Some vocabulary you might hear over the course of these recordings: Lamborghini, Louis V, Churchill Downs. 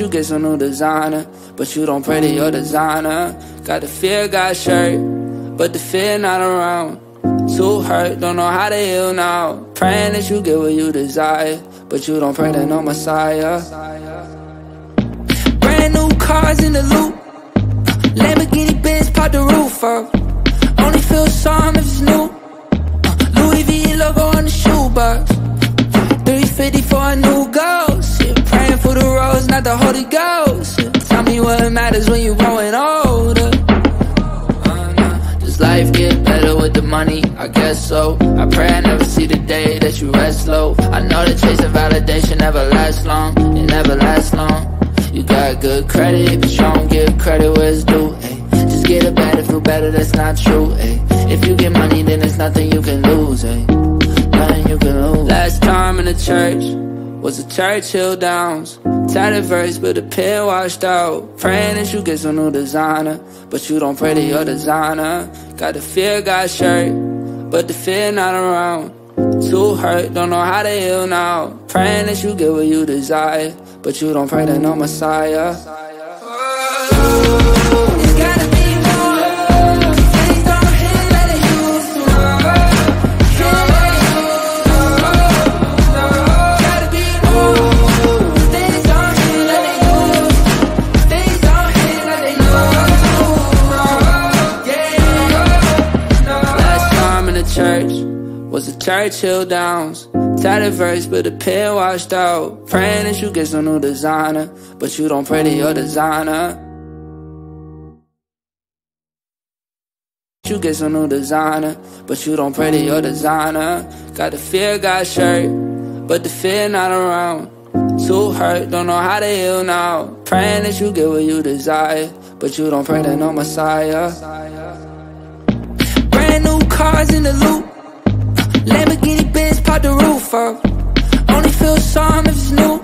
you get some new designer, but you don't pray to your designer. Got the fear, got shirt, but the fear not around. Too hurt, don't know how to heal now. Praying that you get what you desire, but you don't pray to no Messiah. Brand new cars in the loop, Lamborghini Benz pop the roof up. Only feel sorry if it's new, Louis V logo on the shoebox. 350 for a new ghost, yeah. Praying for the rose, not the Holy Ghost, yeah. Tell me what matters when you're growing older. Does life get better with the money? I guess so. I pray I never see the day that you rest low. I know the chase of validation never lasts long. It never lasts long. You got good credit, but you don't give credit where it's due, ay. Just get a better, feel better, that's not true, ay. If you get money, then there's nothing you can lose, ay. Nothing you can lose. Last time in the church was the Churchill Downs. Tired of verse, but the pill washed out. Praying that you get some new designer, but you don't pray to your designer. Got the fear, got shirt, but the fear not around. Too hurt, don't know how to heal now. Praying that you get what you desire, but you don't pray to no Messiah. It's gotta be more. Things don't hit like it used to. Can't let it go. Gotta be more. Things don't hit like it used to. Things don't hit like it used to. Yeah. Last time in the church was the Churchill Downs. Tired of verse, but the pill washed out. Praying that you get some new designer, but you don't pray to your designer. You get some new designer, but you don't pray to your designer. Got the fear, got shirt, but the fear not around. Too hurt, don't know how to heal now. Praying that you get what you desire, but you don't pray to no Messiah. Brand new cars in the loop, Lamborghini Benz pop the roof up. Only feel sorry if it's new,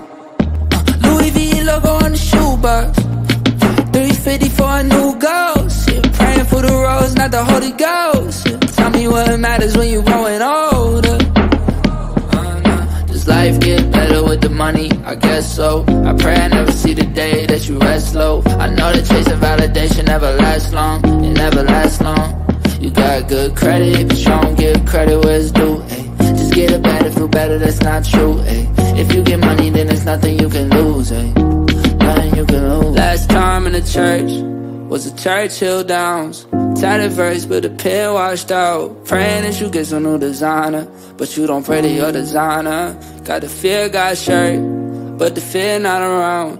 Louis V logo on the shoebox. 350 for a new ghost, yeah. Praying for the rose, not the Holy Ghost, yeah. Tell me what matters when you're growing older. Does life get better with the money? I guess so. I pray I never see the day that you rest low. I know the chase of validation never lasts long. It never lasts long. You got good credit, but you don't give credit where it's due, ay. Just get a better, feel better, that's not true, ay. If you get money, then there's nothing you can lose, ay. Nothing you can lose. Last time in the church was the Churchill Downs. Tired of verse, but the pill washed out. Praying that you get some new designer, but you don't pray to your designer. Got the fear, got shirt, but the fear not around.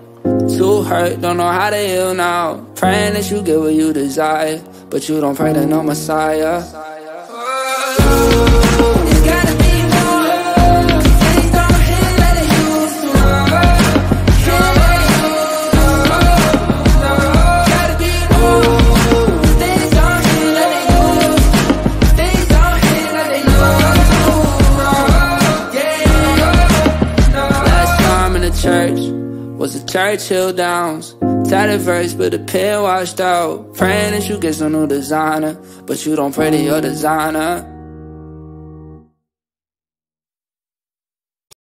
Too hurt, don't know how to heal now. Praying that you get what you desire, but you don't pray to no Messiah. It's gotta be more. Things don't hit like it used to. Can't let it go. Gotta be more. Things don't hit like it used to. Things don't hit like it used to. Yeah. Last time in the church was the Churchill Downs. Tired of verse, but the pill washed out. Praying that you get some new designer, but you don't pray to your designer.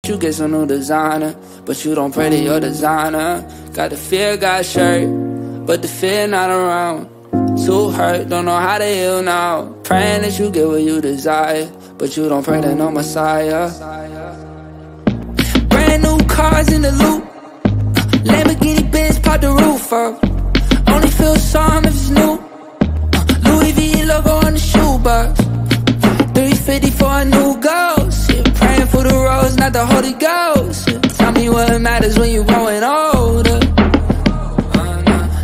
You get some new designer, but you don't pray to your designer. Got the fear, got shirt, but the fear not around. Too hurt, don't know how to heal now. Praying that you get what you desire, but you don't pray to no Messiah. Brand new cars in the loop, Lamborghini Benz pop the roof up. Only feel sorry if it's new, Louis V logo on the shoebox. 350 for a new ghost, yeah. Praying for the rose, not the Holy Ghost, yeah. Tell me what matters when you're growing older.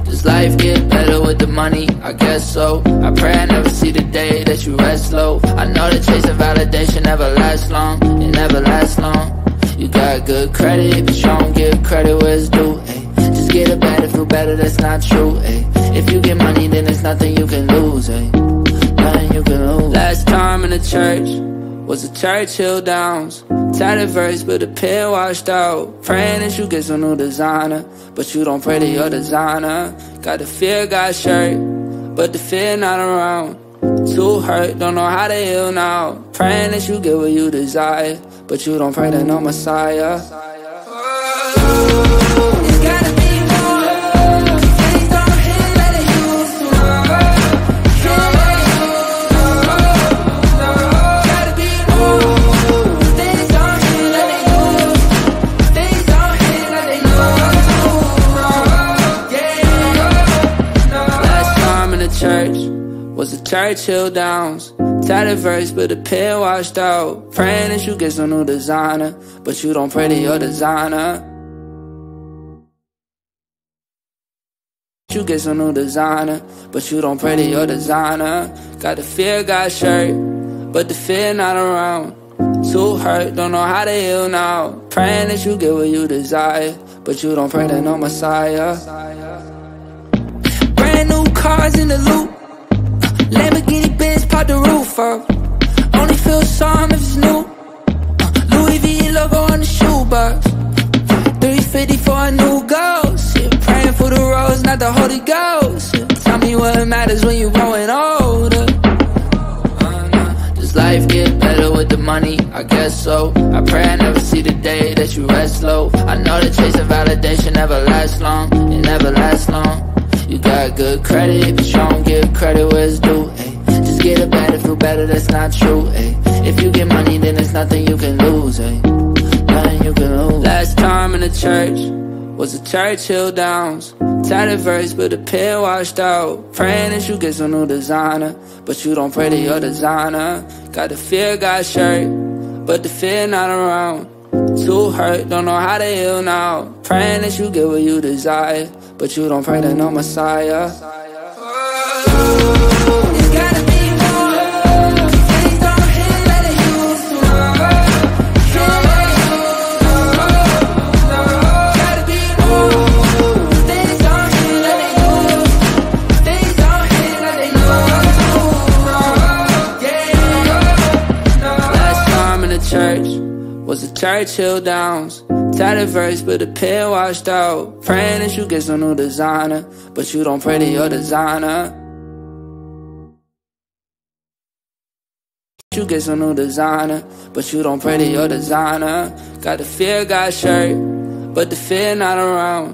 Does life get better with the money? I guess so. I pray I never see the day that you rest low. I know the chase of validation never lasts long. It never lasts long. You got good credit, but you don't give credit where it's due, ay. Just get a better, feel better, that's not true, ay. If you get money, then there's nothing you can lose, ay. Nothing you can lose. Last time in the church was the Churchill Downs. Tired of verse, but the pill washed out. Praying that you get some new designer, but you don't pray to your designer. Got the fear, got shirt, but the fear not around. Too hurt, don't know how to heal now. Praying that you get what you desire, but you don't pray to no Messiah. It's gotta be Churchill Downs. Tired of verse, but the pill washed out. Praying that you get some new designer, but you don't pray to your designer. You get some new designer, but you don't pray to your designer. Got the fear, got shirt, but the fear not around. Too hurt, don't know how to heal now. Praying that you get what you desire, but you don't pray to no Messiah. Brand new cars in the loop, Lamborghini Benz pop the roof up. Only feel some if it's new, Louis V logo on the shoebox. 350 for a new ghost, yeah. Praying for the rose, not the Holy Ghost, yeah. Tell me what matters when you're growing older. Does life get better with the money? I guess so. I pray I never see the day that you rest low. I know the chase of validation never lasts long. It never lasts long. You got good credit, but you don't give credit where it's due, ay. Just get it better, feel better, that's not true, ay. If you get money, then there's nothing you can lose, ay. Nothing you can lose. Last time in the church was the Churchill Downs. Tired of verse, but the pill washed out. Praying that you get some new designer, but you don't pray to your designer. Got the fear, got shirt, but the fear not around. Too hurt, don't know how to heal now. Praying that you get what you desire, but you don't pray to no Messiah. Last time in the church was the Churchill Downs. Tired of verse, but the pill washed out. Praying that you get some new designer, but you don't pray to your designer. You get some new designer, but you don't pray to your designer. Got the fear, got shirt, but the fear not around.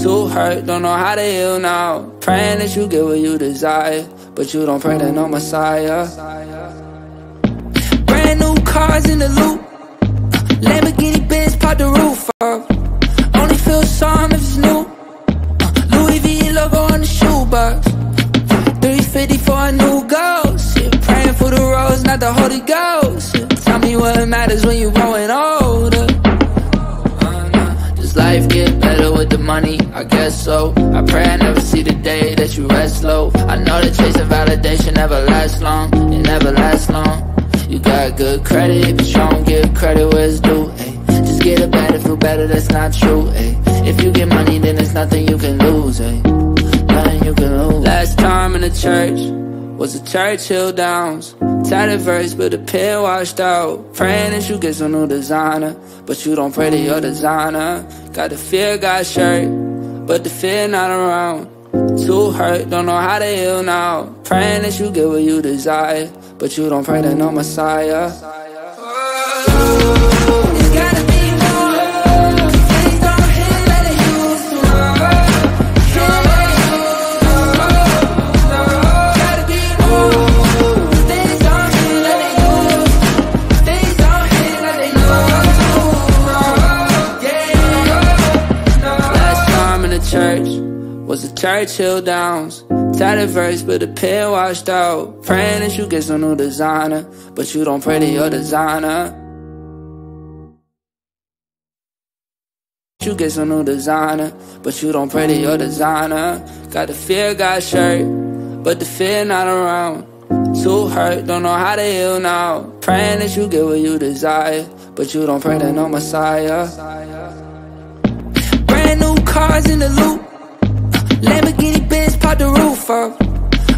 Too hurt, don't know how to heal now. Praying that you get what you desire, but you don't pray to no Messiah. Brand new cars in the loop, Lamborghini Benz pop the roof up. Only feel some if it's new, Louis V logo on the shoebox. 350 for a new ghost, yeah. Praying for the rose, not the Holy Ghost, yeah. Tell me what matters when you're growing older. Does life get better with the money? I guess so. I pray I never see the day that you rest low. I know the chase of validation never lasts long. It never lasts long. You got good credit, but you don't give credit where it's due, ay. Just get it better, feel better, that's not true, ay. If you get money, then there's nothing you can lose, ay. Nothing you can lose. Last time in the church was the Churchill Downs. Tired of verse, but the pill washed out. Praying that you get some new designer, but you don't pray to your designer. Got the fear, got shirt, but the fear not around. Too hurt, don't know how to heal now. Praying that you get what you desire, but you don't pray to no Messiah. Last time in the church was the Churchill Downs. Tired of verse, but the pill washed out. Praying that you get some new designer, but you don't pray to your designer. You get some new designer, but you don't pray to your designer. Got the fear, got shirt, but the fear not around. Too hurt, don't know how to heal now. Praying that you get what you desire, but you don't pray to no Messiah. Brand new cars in the loop, Lamborghini Benz pop the roof up.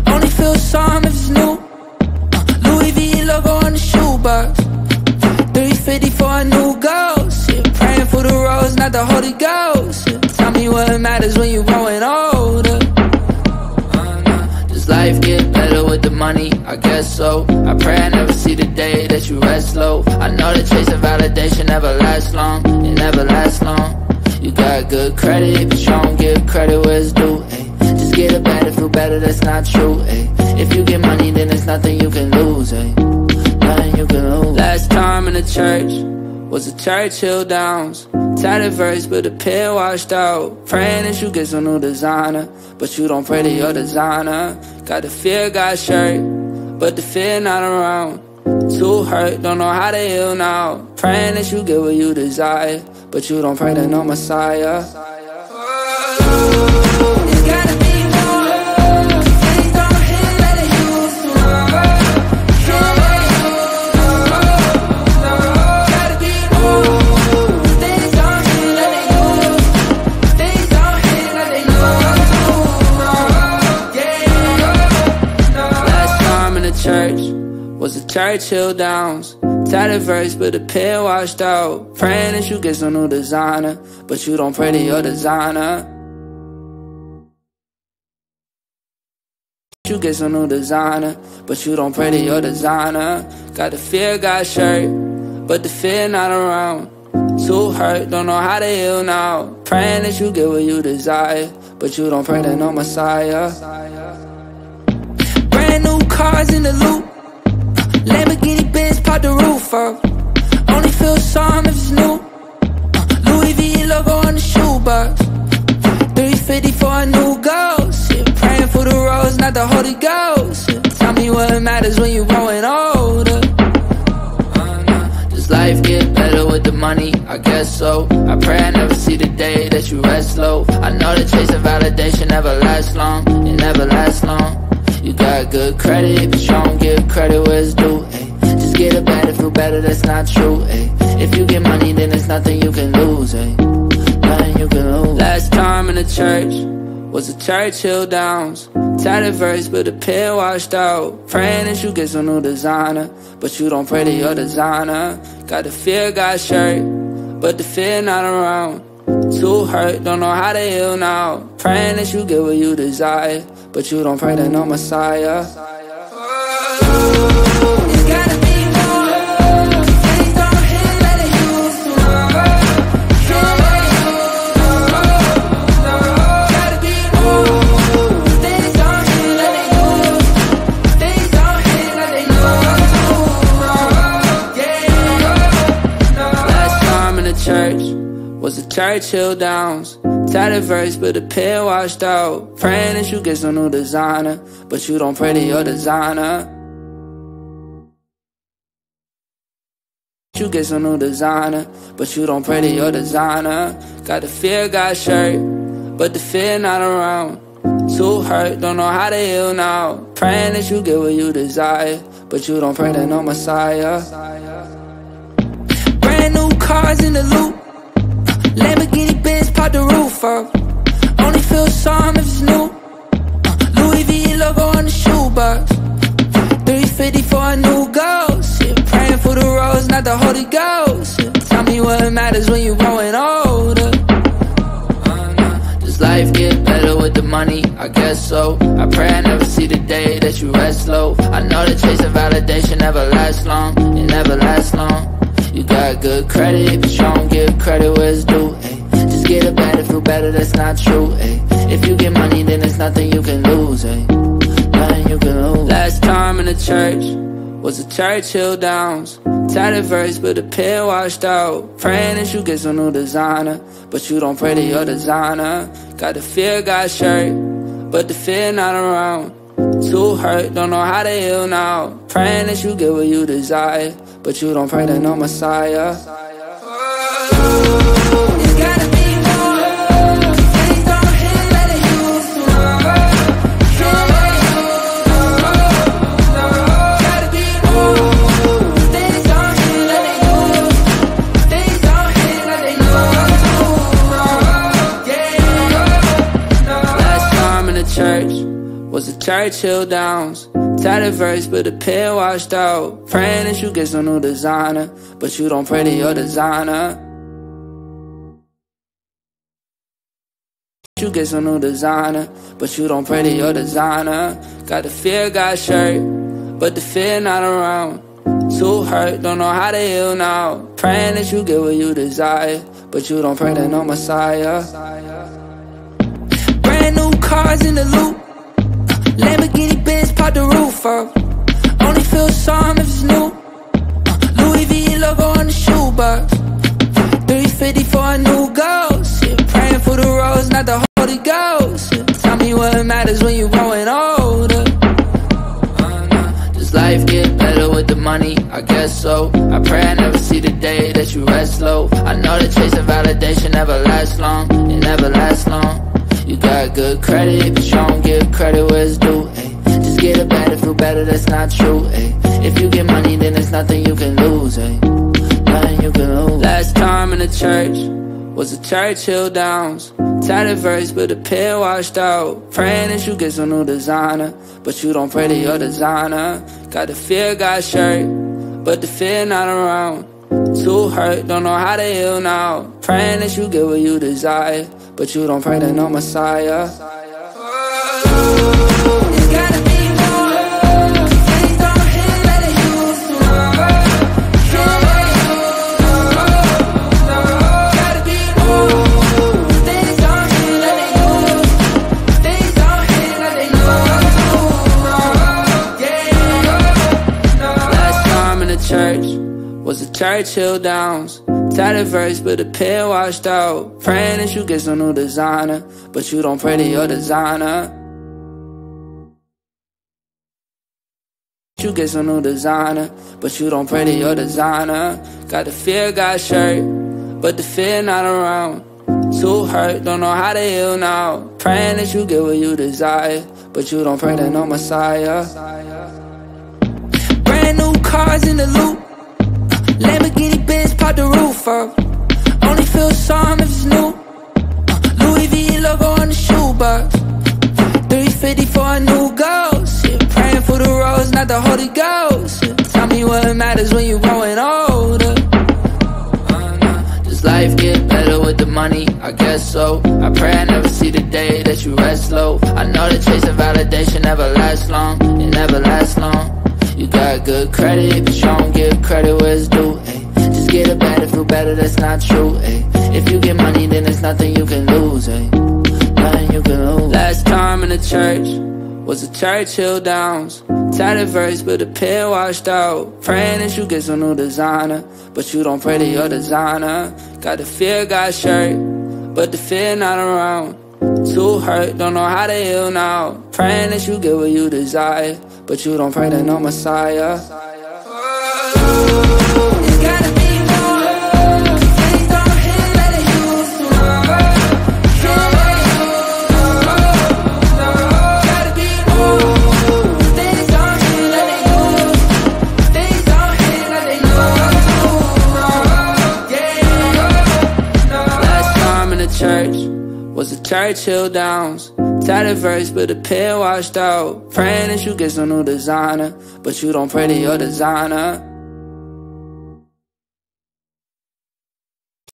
Only feel some if it's new, Louis V logo on the shoebox. 350 for a new ghost, yeah. Praying for the rose, not the Holy Ghost, yeah. Tell me what matters when you're growing older. Does life get better with the money? I guess so. I pray I never see the day that you rest low. I know the chase of validation never lasts long. It never lasts long. You got good credit, but you don't give credit where it's due, ay. Just get it better, feel better, that's not true, ay. If you get money, then there's nothing you can lose, ay. Nothing you can lose. Last time in the church was the Churchill Downs. Tired at first, but the pill washed out. Praying that you get some new designer, but you don't pray to your designer. Got the fear, got shirt, but the fear not around. Too hurt, don't know how to heal now. Praying that you get what you desire, but you don't pray to no Messiah. Church was the Churchill Downs. Tired at first, but the pill washed out. Praying that you get some new designer, but you don't pray to your designer. You get some new designer, but you don't pray to your designer. Got the fear, got shirt, but the fear not around. Too hurt, don't know how to heal now. Praying that you get what you desire, but you don't pray to no Messiah. Cars in the loop, Lamborghini Benz pop the roof up. Only feel sorry if it's new. Louis V logo on the shoebox. 350 for a new goal. Shit, praying for the rose, not the Holy Ghost. Shit, tell me what matters when you growing older. Does life get better with the money? I guess so. I pray I never see the day that you rest low. I know the chase of validation never lasts long. It never lasts long. You got good credit, but you don't give credit where it's due, ayy. Just get it better, feel better, that's not true, ayy. If you get money, then there's nothing you can lose, ayy. Nothing you can lose. Last time in the church was the Churchill Downs. Tired at first, but the pill washed out. Praying that you get some new designer, but you don't pray to your designer. Got the fear, got shirt, but the fear not around. Too hurt, don't know how to heal now. Praying that you get what you desire, but you don't pray to no Messiah. Last time in the church was the Churchill Downs. Tired at first, but the pill washed out. Praying that you get some new designer, but you don't pray to your designer. You get some new designer, but you don't pray to your designer. Got the fear, got shirt, but the fear not around. Too hurt, don't know how to heal now. Praying that you get what you desire, but you don't pray to no Messiah. Brand new cars in the loop. Lamborghini Benz pop the roof up. Only feel sorry if it's new. Louis V logo on the shoebox. 350 for a new goal. Shit, praying for the rose, not the Holy Ghost. Shit, tell me what matters when you growing older. Does life get better with the money? I guess so. I pray I never see the day that you rest low. I know the chase of validation never lasts long. It never lasts long. You got good credit, but you don't give credit where it's due, ayy. Just get it better, feel better, that's not true, ayy. If you get money, then there's nothing you can lose, ayy. Nothing you can lose. Last time in the church was the Churchill Downs. Tired at first, but the pill washed out. Praying that you get some new designer, but you don't pray to your designer. Got the fear, got shirt, but the fear not around. Too hurt, don't know how to heal now. Praying that you get what you desire, but you don't pray to no Messiah. Last time in the church was the Churchill Downs. Tired at first, but the pill washed out. Praying that you get some new designer, but you don't pray to your designer. You get some new designer, but you don't pray to your designer. Got the fear, got shirt, but the fear not around. Too hurt, don't know how to heal now. Praying that you get what you desire, but you don't pray to no Messiah. Brand new cars in the loop. Lamborghini Benz pop the roof up. Only feel sorry if it's new. Louis V logo on the shoebox. 250 for a new ghost, yeah. Praying for the rose, not the Holy Ghost, yeah. Tell me what matters when you're growing older. Does life get better with the money? I guess so. I pray I never see the day that you rest low. I know the chase of validation never lasts long. It never lasts long. You got good credit, but you don't give credit where it's due, ay. Just get a better, feel better, that's not true, ay. If you get money, then there's nothing you can lose, ay. Nothing you can lose. Last time in the church was the Churchill Downs. Tired of verse, but the pill washed out. Praying that you get some new designer, but you don't pray to your designer. Got the fear, got shirt, but the fear not around. Too hurt, don't know how to heal now. Praying that you get what you desire, but you don't pray to no Messiah. It's gotta be more. Things don't hit like it used to. Gotta be more. Things don't hit like they used to. Things don't hit like they used to. Last time in the church was the Churchill Downs. Tired of verse, but the pill washed out. Praying that you get some new designer, but you don't pray to your designer. You get some new designer, but you don't pray to your designer. Got the fear, got shirt, but the fear not around. Too hurt, don't know how to heal now. Praying that you get what you desire, but you don't pray to no Messiah. Brand new cars in the loop, Lamborghini Benz, pop the roof up. Only feel sorry if it's new. Louis V logo on the shoebox. 350 for a new ghost, yeah. Praying for the rose, not the Holy Ghost, yeah. Tell me what matters when you're growing older. Does life get better with the money? I guess so. I pray I never see the day that you rest low. I know the chase of validation never lasts long. It never lasts long. You got good credit, but you don't give credit where it's due, ay. Just get a better, feel better, that's not true, ay. If you get money, then there's nothing you can lose, ay. Nothing you can lose. Last time in the church was the Churchill Downs. Tired of verse, but the pill washed out. Praying that you get some new designer, but you don't pray to your designer. Got the fear, got shirt, but the fear not around. Too hurt, don't know how to heal now. Praying that you get what you desire, but you don't pray to no Messiah. It's gotta be more. Things don't hit like they used to. Gotta be more. Things don't hit like they used to. Things don't hit like they used to. Last time in the church was the Churchill Downs. Tired of verse, but the pill washed out. Praying that you get some new designer, but you don't pray to your designer.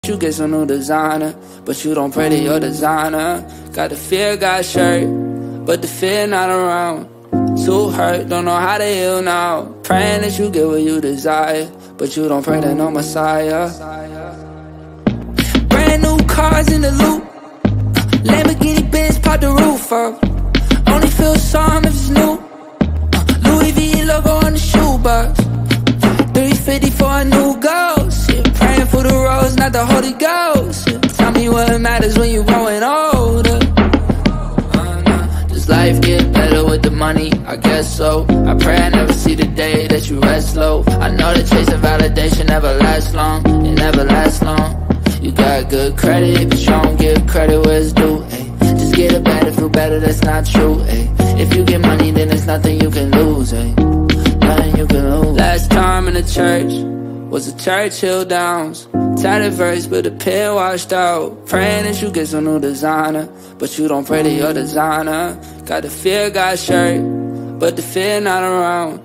You get some new designer, but you don't pray to your designer. Got the fear, got shirt, but the fear not around. Too hurt, don't know how to heal now. Praying that you get what you desire, but you don't pray to no Messiah. Brand new cars in the loop, Lamborghini Benz, pop the roof up. Only feel sorry if it's new. Louis V logo on the shoebox. 350 for a new ghost, yeah. Praying for the rose, not the Holy Ghost, yeah. Tell me what matters when you're growing older. Does life get better with the money? I guess so. I pray I never see the day that you rest low. I know the chase of validation never lasts long. It never lasts long. You got good credit, but you don't give credit where it's due, ay. Just get a better, feel better, that's not true, ay. If you get money, then there's nothing you can lose, ay. Nothing you can lose. Last time in the church was the Churchill Downs. Tired of verse, but the pill washed out. Praying that you get some new designer, but you don't pray to your designer. Got the fear, got shirt, but the fear not around.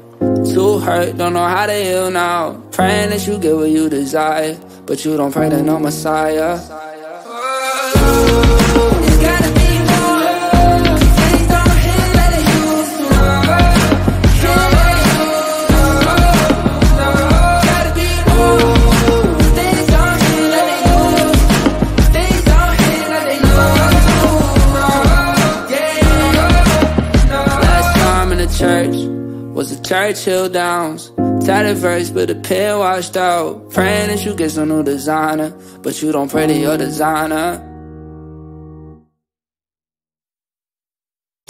Too hurt, don't know how to heal now. Praying that you get what you desire, but you don't pray to no Messiah. It's gotta be more. Things don't hit like they used to. Gotta be more. Things don't hit like they used to. Things don't hit like they used to. Last time in the church was the Churchill Downs. Tatted verse with a pill washed out. Praying that you get some new designer, but you don't pray to your designer.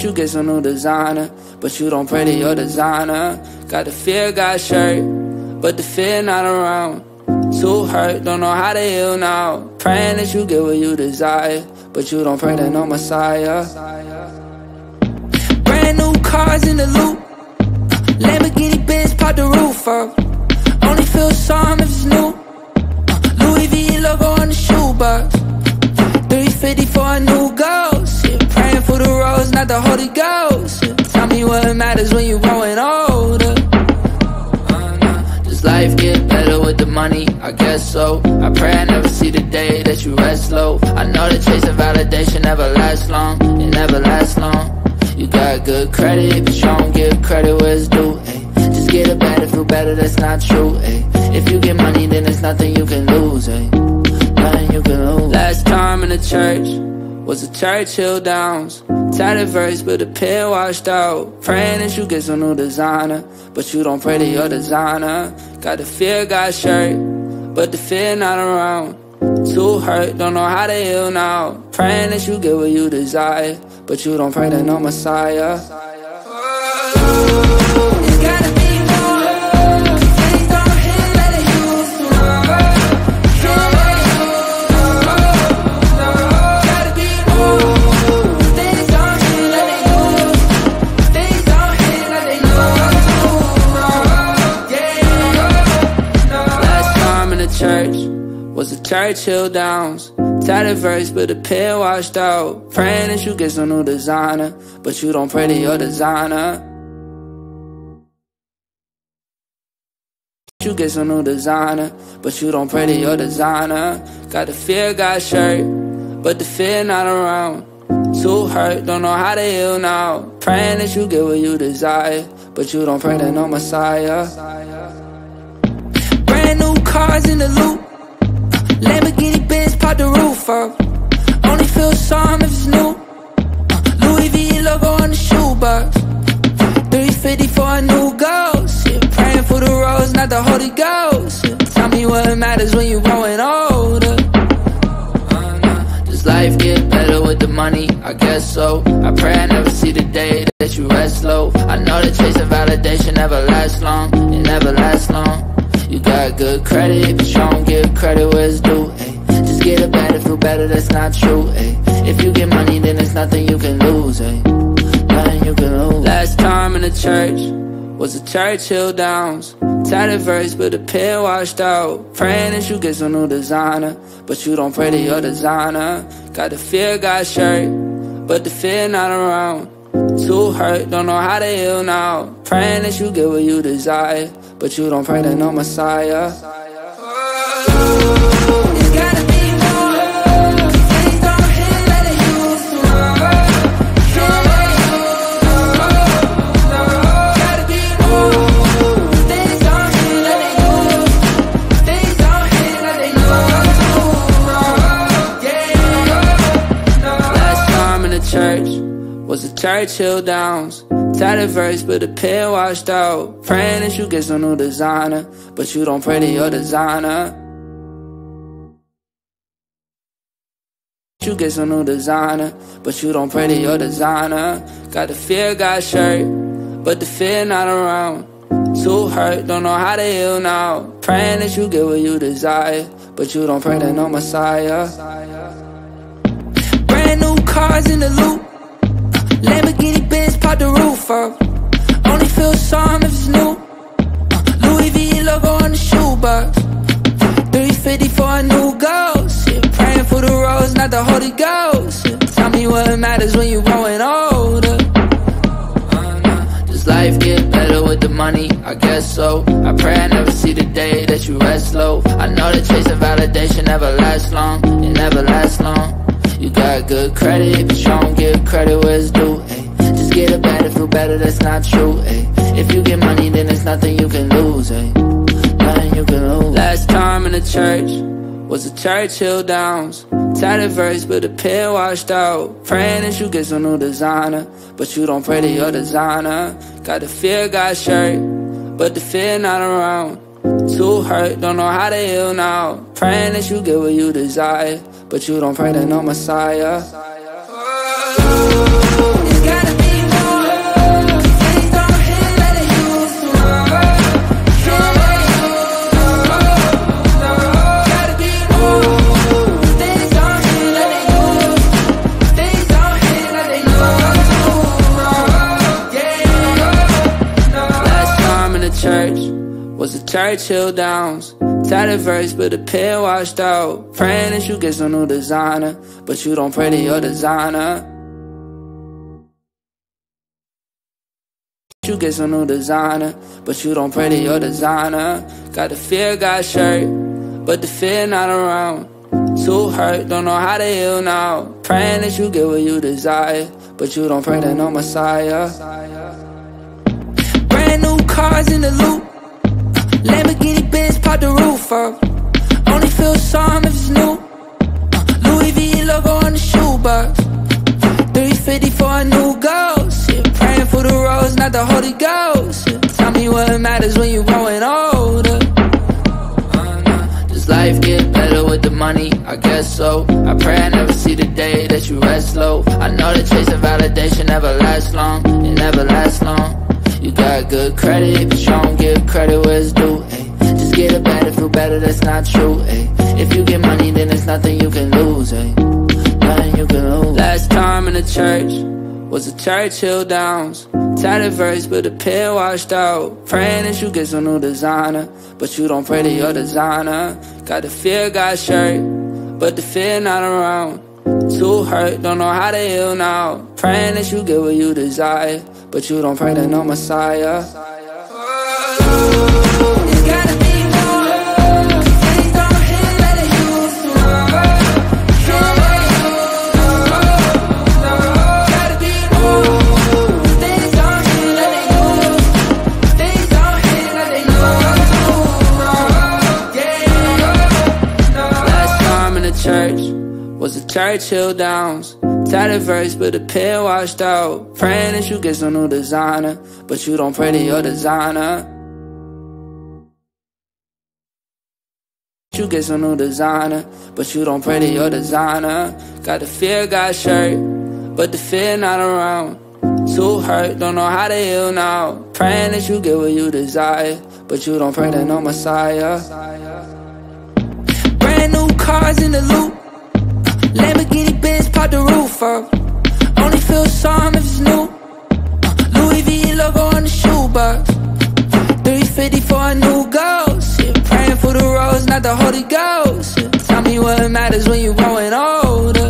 You get some new designer, but you don't pray to your designer. Got the fear, got shirt, but the fear not around. Too hurt, don't know how to heal now. Praying that you get what you desire, but you don't pray to no Messiah. Brand new cars in the loop, Lamborghini Benz pop the roof up. Only feel sorry if it's new, Louis V logo on the shoebox. 350 for a new goal, shit. Praying for the rose, not the Holy Ghost, shit. Tell me what matters when you're growing older. Does life get better with the money? I guess so. I pray I never see the day that you rest low. I know the chase of validation never lasts long. It never lasts long. You got good credit, but you don't give credit where it's due, ayy. Just get it better, feel better, that's not true, ayy. If you get money, then there's nothing you can lose, ayy. Nothing you can lose. Last time in the church was the Churchill Downs. Tatted verse, but the pill washed out. Praying that you get some new designer, but you don't pray to your designer. Got the fear, got shirt, but the fear not around. Too hurt, don't know how to heal now. Praying that you get what you desire, but you don't pray to no Messiah. It's gotta be more. Things don't hit like they used to. Gotta be more. Things don't hit like they used to. Things don't hit like they used to. Yeah. Last time in the church was the Churchill Downs. Tatted verse, but the pill washed out. Praying that you get some new designer, but you don't pray to your designer. You get some new designer, but you don't pray to your designer. Got the fear, got shirt, but the fear not around. Too hurt, don't know how to heal now. Praying that you get what you desire, but you don't pray to no Messiah. Brand new cars in the loop, Lamborghini Benz pop the roof up. Only feel sorry if it's new, Louis V logo on the shoebox. 350 for a new goal, shit. Praying for the rose, not the Holy Ghost, shit. Tell me what matters when you're growing older. Does life get better with the money? I guess so. I pray I never see the day that you rest low. I know the chase of validation never lasts long. It never lasts long. You got good credit, but you don't give credit where it's due, ayy. Just get it better, feel better, that's not true, ayy. If you get money, then there's nothing you can lose, ayy. Nothing you can lose. Last time in the church was the Churchill Downs. Tatted verse, but the pill washed out. Praying that you get some new designer, but you don't pray to your designer. Got the fear, got shirt, but the fear not around. Too hurt, don't know how to heal now. Praying that you get what you desire, but you don't pray to no Messiah. It's gotta be more. Things don't hit like they used to. Gotta be more. Things don't hit like they used to. Things don't hit like they used to. Yeah. Last time in the church was the Churchill Downs. Tatted verse, but the pill washed out. Praying that you get some new designer, but you don't pray to your designer. You get some new designer, but you don't pray to your designer. Got the fear, got shirt, but the fear not around. Too hurt, don't know how to heal now. Praying that you get what you desire, but you don't pray to no Messiah. Brand new cars in the loop, Lamborghini Benz pop the roof up. Only feel sorry if it's new, Louis V logo on the shoebox. 350 for a new goal, shit. Praying for the rose, not the Holy Ghost, shit. Tell me what matters when you're growing older. Does life get better with the money? I guess so. I pray I never see the day that you rest low. I know the chase of validation never lasts long. It never lasts long. You got good credit, but you don't give credit where it's due, ayy. Just get it better, feel better, that's not true, ayy. If you get money, then there's nothing you can lose, ayy. Nothing you can lose. Last time in the church was the Churchill Downs. Tatted verse, but the pill washed out. Praying that you get some new designer, but you don't pray to your designer. Got the fear, got shirt, but the fear not around. Too hurt, don't know how to heal now. Praying that you get what you desire, but you don't pray to no Messiah. Was the Churchill Downs, tatted verse but the pen washed out. Praying that you get some new designer, but you don't pray to your designer. You get some new designer, but you don't pray to your designer. Got the fear, got shirt, but the fear not around. Too hurt, don't know how to heal now. Praying that you get what you desire, but you don't pray to no Messiah. Brand new cars in the loop, Lamborghini Benz, pop the roof up. Only feel some if it's new. Louis V logo on the shoebox. 350 for a new ghost. Yeah, praying for the rose, not the Holy Ghost. Yeah, tell me what matters when you're growing older. Does life get better with the money? I guess so. I pray I never see the day that you rest low. I know the chase of validation never lasts long. It never lasts long. You got good credit, but you don't give credit where it's due, ayy. Just get it better, feel better, that's not true, ayy. If you get money, then there's nothing you can lose, ayy. Nothing you can lose. Last time in the church was the Churchill Downs. Tatted verse, but the pen washed out. Praying that you get some new designer, but you don't pray to your designer. Got the fear, got shirt, but the fear not around. Too hurt, don't know how to heal now. Praying that you get what you desire, but you don't pray to no Messiah. Last time in the church was the Churchill Downs. Tatted verse, but the pen washed out. Praying that you get some new designer, but you don't pray to your designer. You get some new designer, but you don't pray to your designer. Got the fear, got shirt, but the fear not around. Too hurt, don't know how to heal now. Praying that you get what you desire, but you don't pray to no Messiah. Brand new cars in the loop. Lamborghini Benz, pop the roof up. Only feel some if it's new. Louis V logo on the shoebox. 350 for a new ghost. Yeah, praying for the rose, not the Holy Ghost. Yeah, tell me what matters when you're growing older.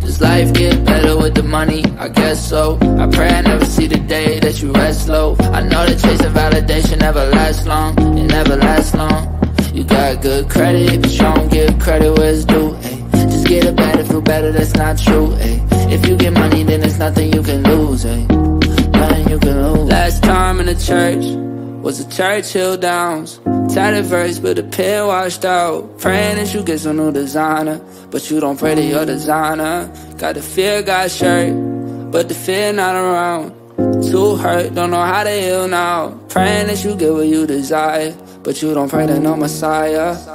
Does life get better with the money? I guess so. I pray I never see the day that you rest low. I know the chase of validation never lasts long. It never lasts long. You got good credit, but you don't give credit where it's due, ayy. Just get it better, feel better, that's not true, ayy. If you get money, then there's nothing you can lose, ayy. Nothing you can lose. Last time in the church was the Churchill Downs. Tatted verse, but the pen washed out. Praying that you get some new designer, but you don't pray to your designer. Got the fear, got shirt, but the fear not around. Too hurt, don't know how to heal now. Praying that you get what you desire, but you don't pray to no Messiah. Last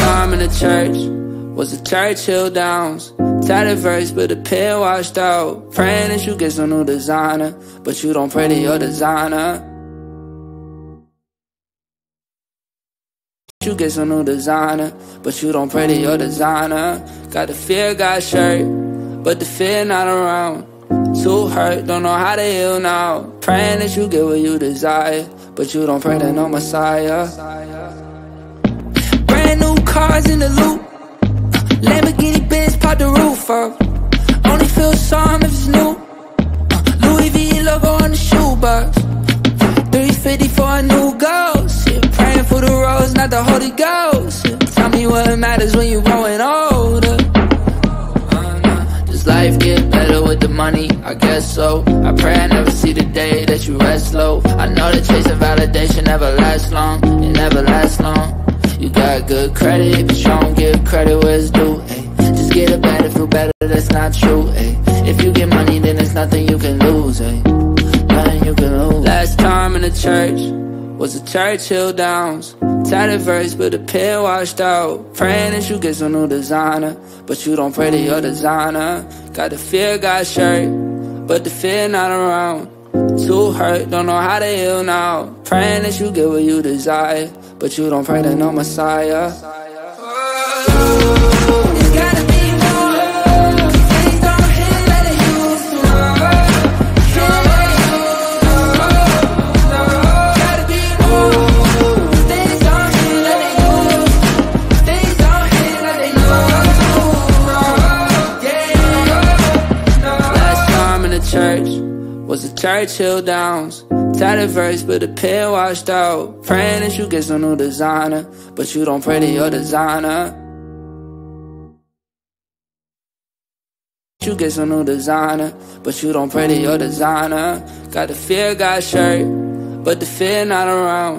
time in the church was the Churchill Downs. Tatted verse, but the pen washed out. Praying that you get some new designer, but you don't pray to your designer. You get some new designer, but you don't pray to your designer. Got the fear, got shirt, but the fear not around. Too hurt, don't know how to heal now. Praying that you get what you desire, but you don't pray to no Messiah. Brand new cars in the loop. Lamborghini Benz, pop the roof up. Only feel some if it's new. Louis V logo on the shoebox. 350 for a new ghost. Yeah, praying for the rose, not the Holy Ghost. Yeah, tell me what matters when you're growing older. Does life get better with the money? I guess so. I pray I never see the day that you rest low. I know the chase of validation never lasts long. It never lasts long. You got good credit, but you don't give credit where it's due, ay. Just get a better, feel better, that's not true, ay. If you get money, then there's nothing you can lose, ay. Nothing you can lose. Last time in the church was the Churchill Downs. Tired of verse, but the pill washed out. Praying that you get some new designer, but you don't pray to your designer. Got the fear, got shirt, but the fear not around. Too hurt, don't know how to heal now. Praying that you get what you desire, but you don't pray to no Messiah. It's gotta be more. Things don't hit that it used to. Gotta be more. Things don't hit that it used to. Things don't hit that they used to. Last time in the church was the Churchill Downs. Tired of verse, but the pill washed out. Praying that you get some new designer, but you don't pray to your designer. You get some new designer, but you don't pray to your designer. Got the fear, got shirt, but the fear not around.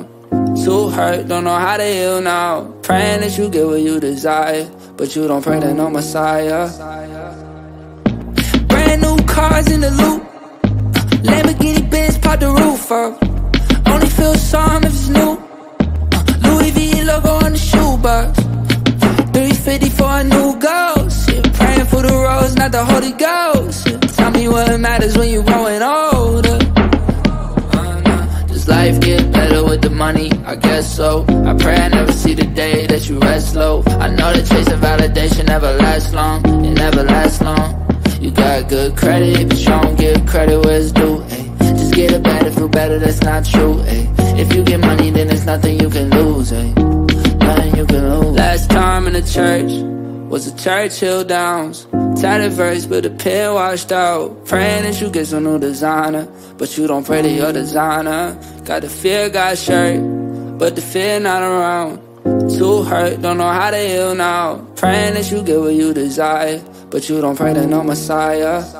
Too hurt, don't know how to heal now. Praying that you get what you desire, but you don't pray to no Messiah. Brand new cars in the loop, Lamborghini Benz pop the roof up. Only feel sorry if it's new. Louis V logo on the shoebox. 350 for a new ghost, yeah. Praying for the rose, not the Holy Ghost, yeah. Tell me what matters when you're growing older. Does life get better with the money? I guess so. I pray I never see the day that you rest low. I know the chase of validation never lasts long. It never lasts long. You got good credit, but you don't give credit where it's due, ay. Just get a better, feel better, that's not true, ay. If you get money, then there's nothing you can lose, ay. Nothing you can lose. Last time in the church was the Churchill Downs. Tired of verse, but the pill washed out. Praying that you get some new designer, but you don't pray to your designer. Got the fear, got shirt, but the fear not around. Too hurt, don't know how to heal now. Praying that you get what you desire, but you don't pray to no Messiah. It's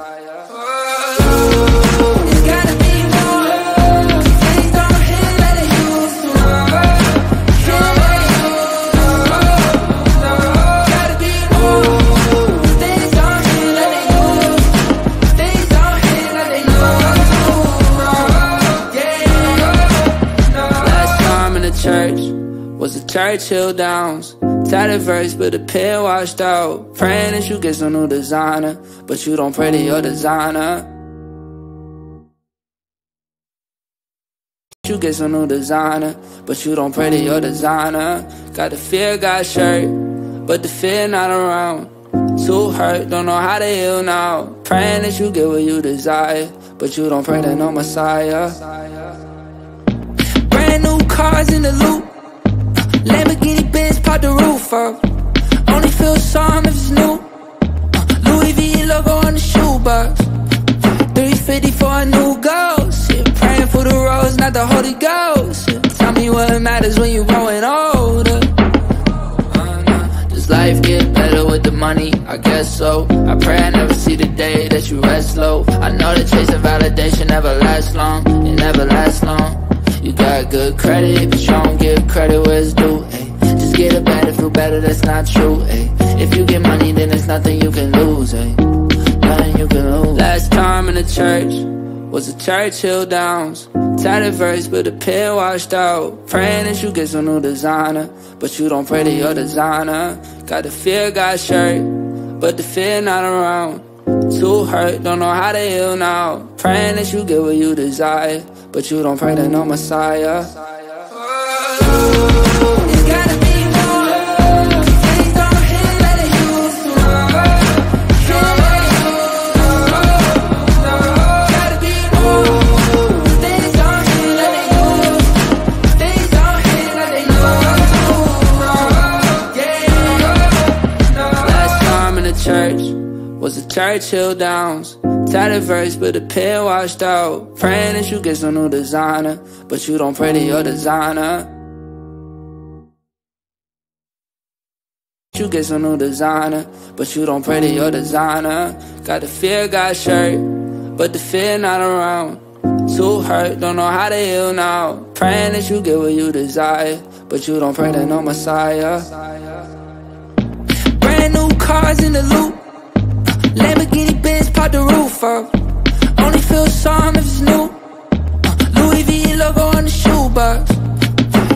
gotta be more. Things don't hit that it used to. Gotta be more. Things don't hit that they used. Things don't hit that they used. Last time in the church was the Churchill Downs. Tired of verse, but the pill washed out. Praying that you get some new designer, but you don't pray to your designer. You get some new designer, but you don't pray to your designer. Got the fear, got shirt, but the fear not around. Too hurt, don't know how to heal now. Praying that you get what you desire, but you don't pray to no Messiah. Brand new cars in the loop, Lamborghini Benz pop the roof up. Only feel sorry if it's new. Louis V logo on the shoebox. 350 for a new ghost, yeah. Praying for the rose, not the Holy Ghost, yeah. Tell me what matters when you're growing older. Does life get better with the money? I guess so. I pray I never see the day that you rest low. I know the chase of validation never lasts long. It never lasts long. You got good credit, but you don't give credit where it's due, ay. Just get a better, feel better, that's not true, ay. If you get money, then there's nothing you can lose, ay. Nothing you can lose. Last time in the church was the Churchill Downs. Tired of verse, but the pill washed out. Praying that you get some new designer, but you don't pray to your designer. Got the fear, got shirt, but the fear not around. Too hurt, don't know how to heal now. Praying that you get what you desire, but you don't pray to no Messiah. It's gotta be more. Things don't hit that it used to. Gotta be more. Things don't hit that they used. Things don't hit that they used. Last time in the church was the Churchill Downs. Tired of verse, but the pill washed out. Praying that you get some new designer, but you don't pray to your designer. you get some new designer, but you don't pray to your designer. Got the fear, got shirt, but the fear not around. Too hurt, don't know how to heal now. Praying that you get what you desire, but you don't pray to no Messiah. Brand new cars in the loop, Lamborghini Benz pop the roof up. Only feel sorry if it's new, Louis V logo on the shoebox.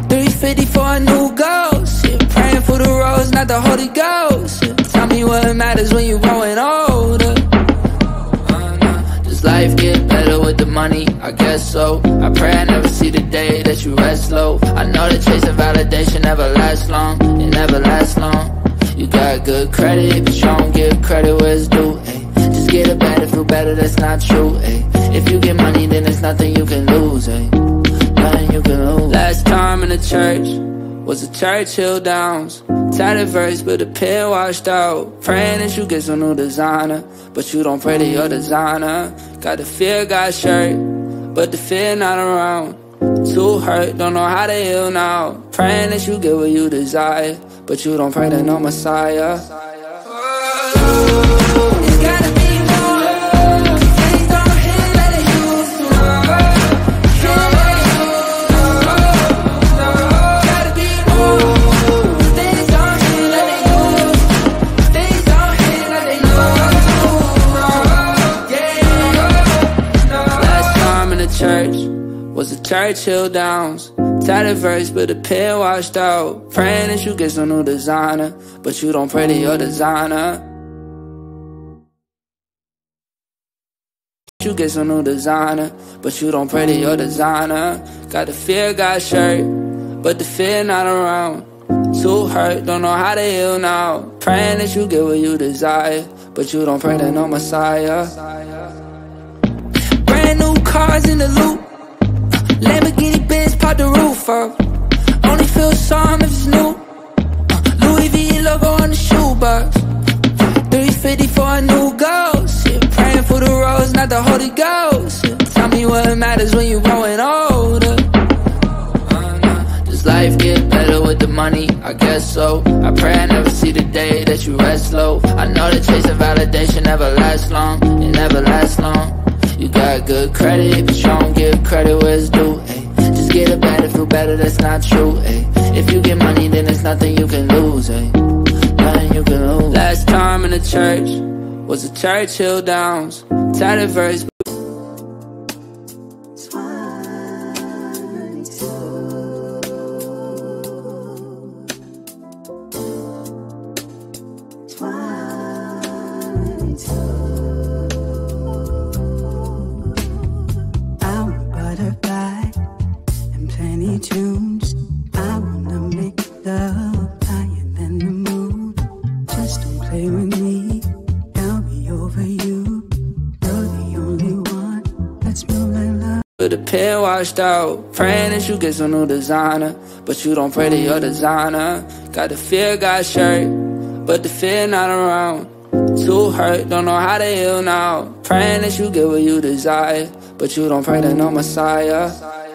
350 for a new goal, shit. Praying for the rose, not the Holy Ghost, shit. Tell me what matters when you growing older. Does life get better with the money? I guess so. I pray I never see the day that you rest low. I know the chase of validation never lasts long. It never lasts long. You got good credit, but you don't give credit where it's due, ay. Just get a better, feel better, that's not true, ay. If you get money, then there's nothing you can lose, ay. Nothing you can lose. Last time in the church was the Churchill Downs. Tired of verse, but the pill washed out. Praying that you get some new designer, but you don't pray to your designer. Got the fear, got shirt, but the fear not around. Too hurt, don't know how to heal now. Praying that you get what you desire, but you don't pray to no Messiah. It's gotta be more. Things don't hit like they used to. Gotta be more. Things don't hit like they used to. Things don't hit like they used to. Yeah. Last time in the church was the Churchill Downs. Tired of verse, but the pill washed out. Praying that you get some new designer, but you don't pray to your designer. You get some new designer, but you don't pray to your designer. Got the fear, got shirt, but the fear not around. Too hurt, don't know how to heal now. Praying that you get what you desire, but you don't pray to no Messiah. Brand new cars in the loop, Lamborghini Benz pop the roof up. Only feel sorry if it's new, Louis V logo on the shoebox. 350 for a new goal, shit. Praying for the rose, not the Holy Ghost, shit. Tell me what matters when you growing older. Does life get better with the money? I guess so. I pray I never see the day that you rest low. I know the chase of validation never lasts long. It never lasts long. You got good credit, but you don't give credit where it's due, ay. Just get a better, feel better, that's not true, ay. If you get money, then there's nothing you can lose, ay. Nothing you can lose. Last time in the church was the Churchill Downs. Tired of verse. The pill washed out. Praying that you get some new designer, but you don't pray to your designer. Got the fear, got shirt, but the fear not around. Too hurt, don't know how to heal now. Praying that you get what you desire, but you don't pray to no Messiah.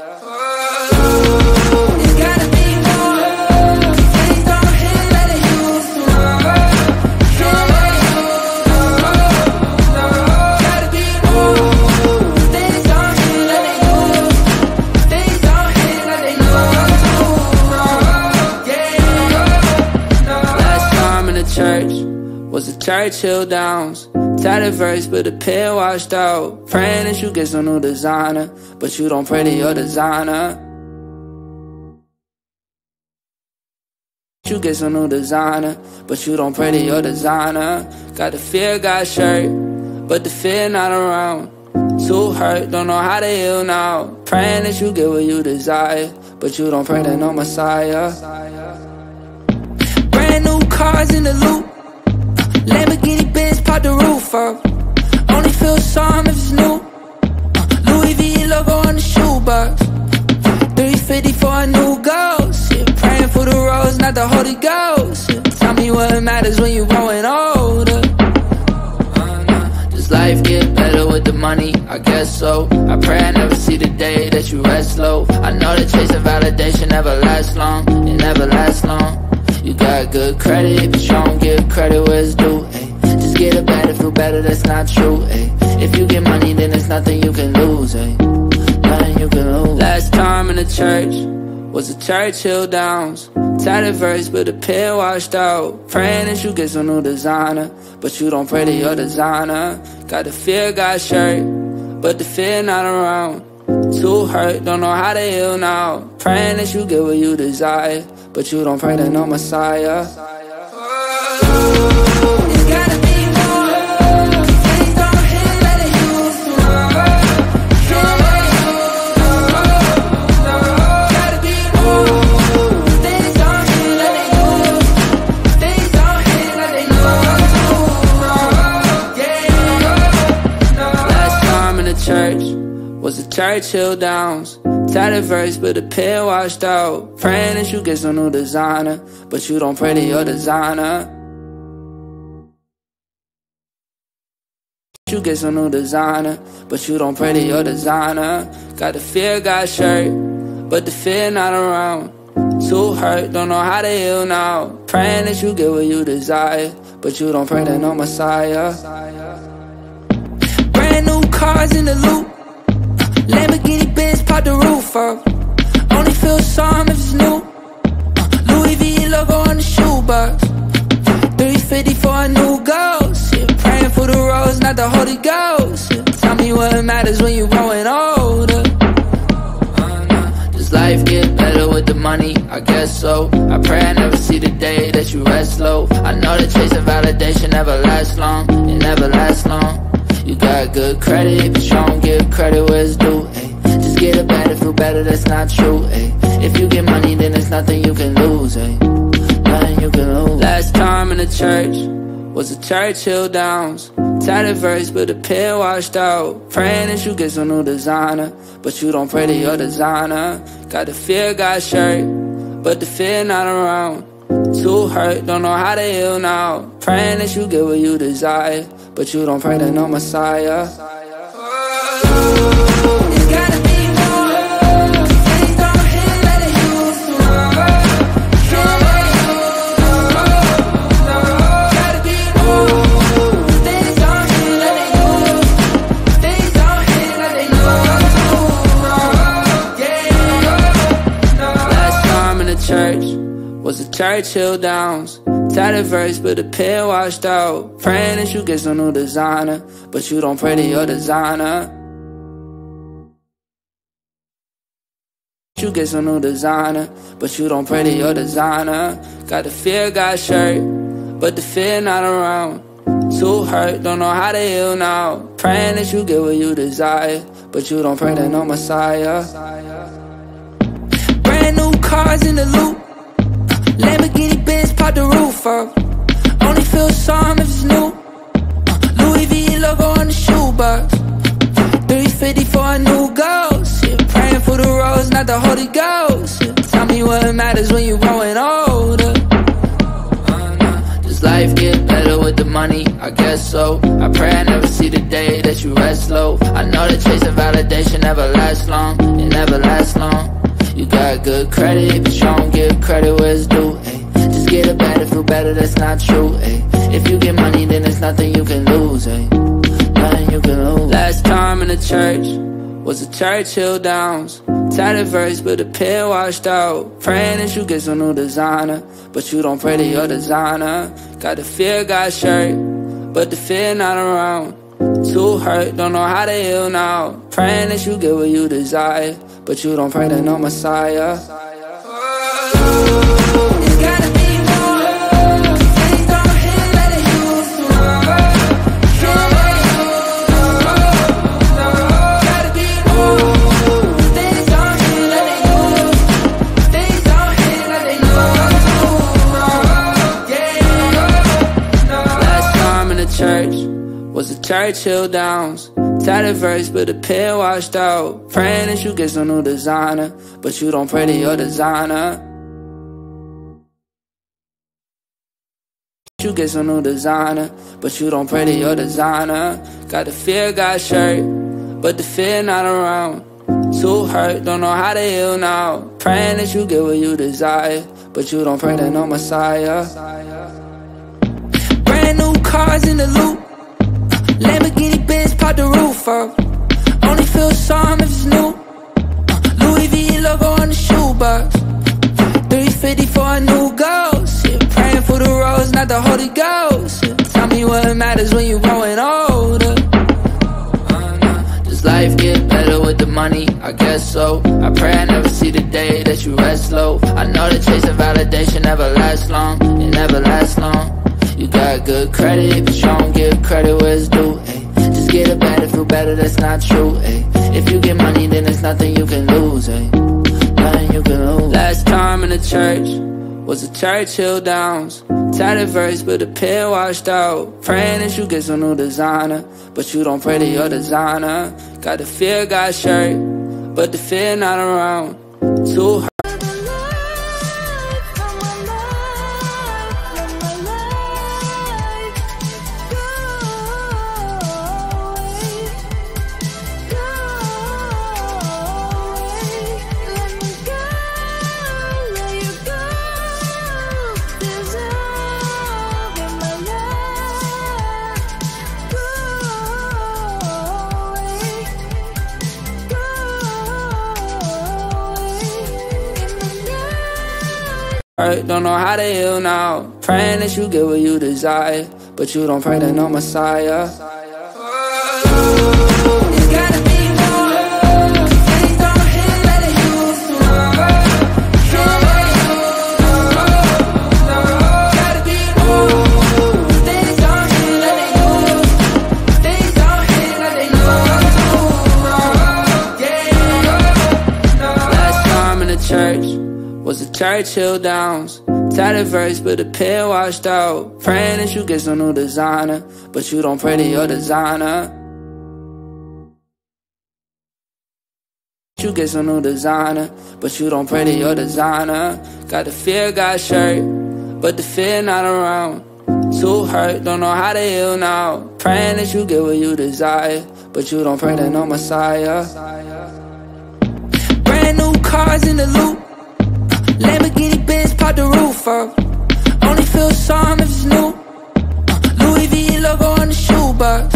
Was the Churchill Downs. Tired of verse, but the pill washed out. Praying that you get some new designer, but you don't pray to your designer. You get some new designer, but you don't pray to your designer. Got the fear, got shirt, but the fear not around. Too hurt, don't know how to heal now. Praying that you get what you desire, but you don't pray to no Messiah. Brand new cars in the loop, Lamborghini Benz pop the roof up. Only feel sorry if it's new, Louis V logo on the shoebox. 350 for a new goal, shit. Praying for the rose, not the Holy Ghost, shit. Tell me what matters when you growing older. Does life get better with the money? I guess so. I pray I never see the day that you rest low. I know the chase of validation never lasts long. It never lasts long. You got good credit, but you don't give credit where it's due, ayy. Just get it better, feel better, that's not true, ayy. If you get money, then there's nothing you can lose, ayy. Nothing you can lose. Last time in the church was the Churchill Downs. Tired of verse, but the pill washed out. Praying that you get some new designer, but you don't pray to your designer. Got the fear, got shirt, but the fear not around. Too hurt, don't know how to heal now. Praying that you get what you desire, but you don't pray to no Messiah. Was the Churchill Downs. Tired of verse, but the pill washed out. Praying that you get some new designer, but you don't pray to your designer. You get some new designer, but you don't pray to your designer. Got the fear, got shirt, but the fear not around. Too hurt, don't know how to heal now. Praying that you get what you desire, but you don't pray to no Messiah. Brand new cars in the loop. Lamborghini Benz, pop the roof up. Only feel some if it's new. Louis V logo on the shoebox. 350 for a new ghost. Yeah, praying for the rose, not the Holy Ghost. Yeah, tell me what matters when you're growing older. Nah. Does life get better with the money? I guess so. I pray I never see the day that you rest low. I know the chase of validation never lasts long. It never lasts long. You got good credit, but you don't give credit where it's due, ayy. Just get it better, feel better, that's not true, ayy. If you get money, then there's nothing you can lose, ayy. Nothing you can lose. Last time in the church was the Churchill Downs. Tired of verse, but the pill washed out. Praying that you get some new designer, but you don't pray to your designer. Got the fear, got shirt, but the fear not around. Too hurt, don't know how to heal now. Praying that you get what you desire, but you don't pray to no Messiah. Last time in the church was the Churchill Downs. Tired of verse, but the pill washed out. Praying that you get some new designer, but you don't pray to your designer. You get some new designer, but you don't pray to your designer. Got the fear, got shirt, but the fear not around. Too hurt, don't know how to heal now. Praying that you get what you desire, but you don't pray to no Messiah. Brand new cars in the loop. Lamborghini Benz, pop the roof up. Only feel some if it's new. Louis V logo on the shoebox. 350 for a new ghost. Yeah, praying for the rose, not the Holy Ghost. Yeah, tell me what matters when you're growing older. Does life get better with the money? I guess so. I pray I never see the day that you rest low. I know the chase of validation never lasts long. It never lasts long. You got good credit, but you don't give credit where it's due, ayy. Just get it better, feel better, that's not true, ayy. If you get money, then there's nothing you can lose, ayy. Nothing you can lose. Last time in the church was the Churchill Downs. Tired of verse, but the pill washed out. Praying that you get some new designer, but you don't pray to your designer. Got the fear, got shirt, but the fear not around. Too hurt, don't know how to heal now. Praying that you get what you desire, but you don't pray to no Messiah. It's gotta be more. Things don't hit like they used to. Gotta be more. Things don't hit like they used to. Things don't hit like they used to. Last time in the church was the Churchill Downs. Tired of verse, but the pill washed out. Praying that you get some new designer, but you don't pray to your designer. You get some new designer, but you don't pray to your designer. Got the fear, got shirt, but the fear not around. Too hurt, don't know how to heal now. Praying that you get what you desire, but you don't pray to no Messiah. Brand new cars in the loop, Lamborghini Benz pop the roof up. Only feel some if it's new, Louis V logo on the shoebox. 350 for a new ghost, yeah, praying for the rose, not the Holy Ghost, yeah. Tell me what matters when you're growing older. Does life get better with the money? I guess so. I pray I never see the day that you rest low. I know the chase of validation never lasts long. It never lasts long. You got good credit, but you don't give credit where it's due, ayy. Just get it better, feel better, that's not true, ayy. If you get money, then there's nothing you can lose, ayy. Nothing you can lose. Last time in the church was the Churchill Downs. Tatted verse, but the pen washed out. Praying that you get some new designer, but you don't pray to your designer. Got the fear, got shirt, but the fear not around. Too hurt. Don't know how to heal now. Praying that you get what you desire, but you don't pray to no Messiah. Was the Churchill Downs, tatted verse, but the pen washed out. Praying that you get some new designer, but you don't pray to your designer. You get some new designer, but you don't pray to your designer. Got the fear, got shirt, but the fear not around. Too hurt, don't know how to heal now. Praying that you get what you desire, but you don't pray to no Messiah. Brand new cars in the loop, Lamborghini Benz pop the roof up. Only feel some if it's new, Louis V logo on the shoebox.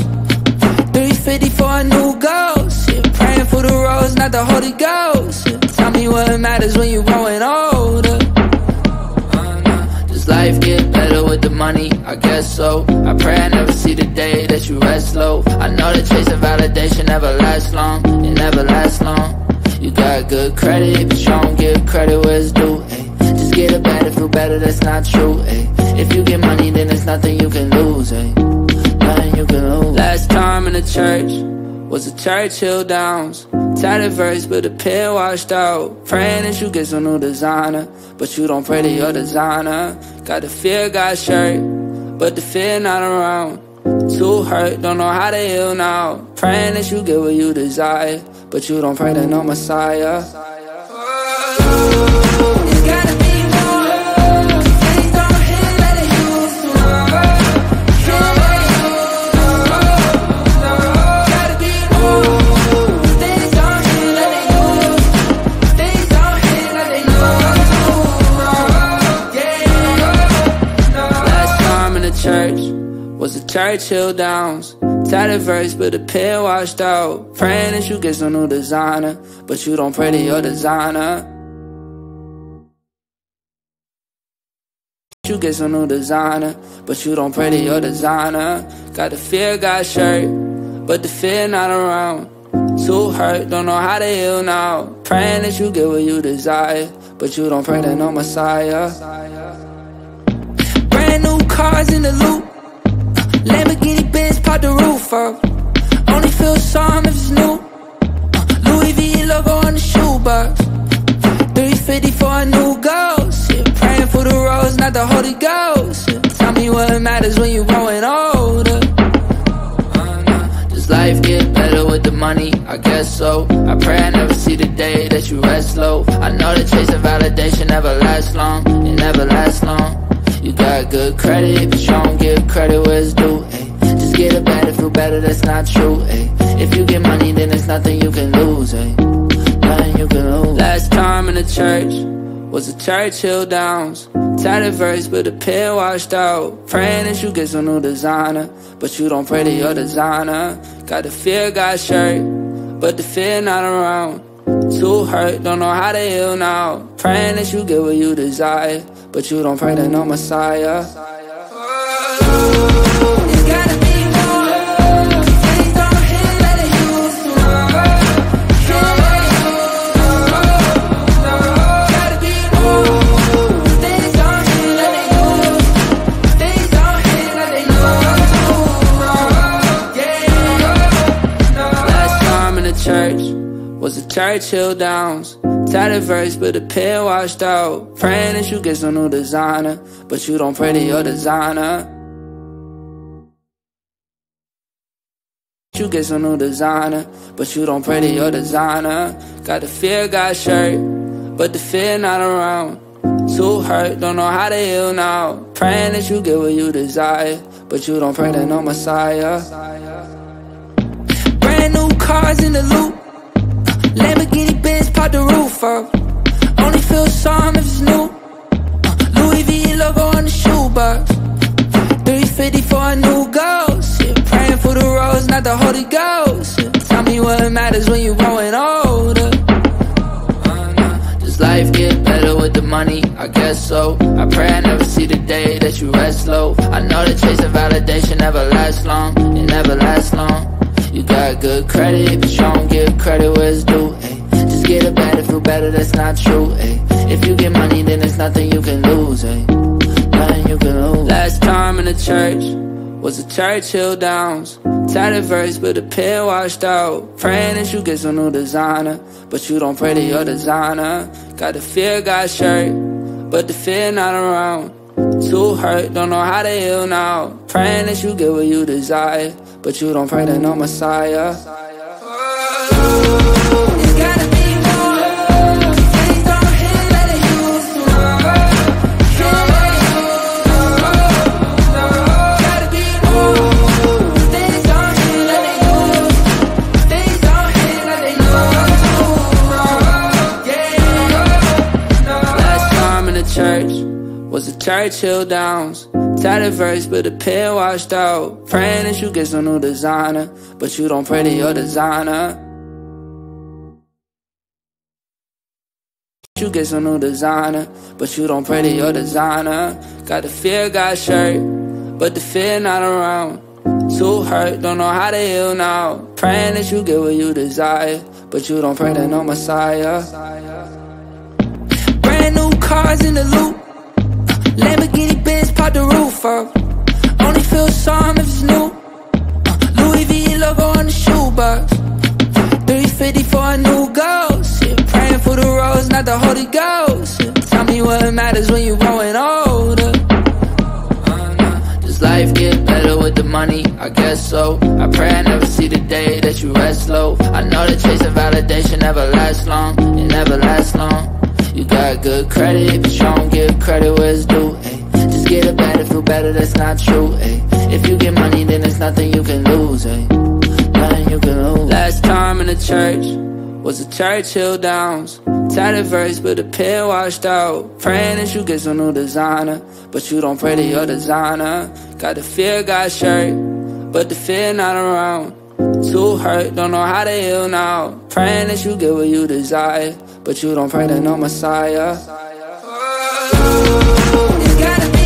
350 for a new ghost, yeah, praying for the rose, not the Holy Ghost, yeah. Tell me what matters when you're growing older. Does life get better with the money? I guess so. I pray I never see the day that you rest low. I know the chase of validation never lasts long. It never lasts long. You got good credit, but you don't give credit where it's due, ayy. Just get it better, feel better, that's not true, ayy. If you get money, then there's nothing you can lose, ayy. Nothing you can lose. Last time in the church was the Churchill Downs. Tatted verse, but the pen washed out. Praying that you get some new designer, but you don't pray to your designer. Got the fear, got shirt, but the fear not around. Too hurt, don't know how to heal now. Praying that you get what you desire, but you don't pray to no Messiah. Last time in the church was the Churchill Downs. Tatted verse, but the pen washed out. Praying that you get some new designer, but you don't pray to your designer. You get some new designer, but you don't pray to your designer. Got the fear, got shirt, but the fear not around. Too hurt, don't know how to heal now. Praying that you get what you desire, but you don't pray to no Messiah. Brand new cars in the loop, Lamborghini Benz pop the roof up. Only feel some if it's new, Louis V logo on the shoebox. 350 for a new ghost, yeah, praying for the rose, not the Holy Ghost, yeah. Tell me what matters when you're growing older. Does life get better with the money? I guess so. I pray I never see the day that you rest low. I know the chase of validation never lasts long. It never lasts long. You got good credit, but you don't give credit where it's due, ayy. Just get it better, feel better, that's not true, ayy. If you get money, then there's nothing you can lose, ayy. Nothing you can lose. Last time in the church was the Churchill Downs. Tired of verse, but the pill washed out. Praying that you get some new designer, but you don't pray to your designer. Got the fear, got shirt, but the fear not around. Too hurt, don't know how to heal now. Praying that you get what you desire, but you don't pray to no Messiah. Was the Churchill Downs. Tired of verse, but the pill washed out. Praying that you get some new designer, but you don't pray to your designer. You get some new designer, but you don't pray to your designer. Got the fear, got shirt, but the fear not around. Too hurt, don't know how to heal now. Praying that you get what you desire, but you don't pray to no Messiah. Brand new cars in the loop, Lamborghini Benz, pop the roof up. Only feel sorry if it's new. Louis V logo on the shoebox. 350 for a new ghost. Yeah, praying for the rose, not the Holy Ghost. Yeah, tell me what matters when you growing older. Does life get better with the money? I guess so. I pray I never see the day that you rest low. I know the chase of validation never lasts long. It never lasts long. You got good credit, but you don't give credit where it's due, ayy. Just get it better, feel better, that's not true, ayy. If you get money, then there's nothing you can lose, ayy. Nothing you can lose. Last time in the church was the Churchill Downs. Tired of verse, but the pill washed out. Praying that you get some new designer, but you don't pray to your designer. Got the fear, got shirt, but the fear not around. Too hurt, don't know how to heal now. Praying that you get what you desire, but you don't pray to no Messiah. Last time in the church was the Churchill Downs. Tired of verse, but the pill washed out. Praying that you get some new designer, but you don't pray to your designer. You get some new designer, but you don't pray to your designer. Got the fear, got shirt, but the fear not around. Too hurt, don't know how to heal now. Praying that you get what you desire, but you don't pray to no Messiah. Brand new cars in the loop. Lamborghini Benz, pop the roof up. Only feel sorry if it's new. Louis V logo on the shoebox. 350 for a new ghost. Yeah, praying for the rose, not the Holy Ghost. Yeah, tell me what matters when you growing older. Does life get better with the money? I guess so. I pray I never see the day that you rest low. I know the chase of validation never lasts long. It never lasts long. You got good credit, but you don't give credit where it's due, ayy. Just get it better, feel better, that's not true, ayy. If you get money, then there's nothing you can lose, ayy. Nothing you can lose. Last time in the church was the Churchill Downs. Tired of verse, but the pill washed out. Praying that you get some new designer, but you don't pray to your designer. Got the fear, got shirt, but the fear not around. Too hurt, don't know how to heal now. Praying that you get what you desire, but you don't pray to no Messiah. It's gotta be